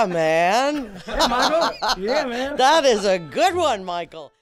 Yeah, man. Hey, Michael. Yeah, man. That is a good one, Michael.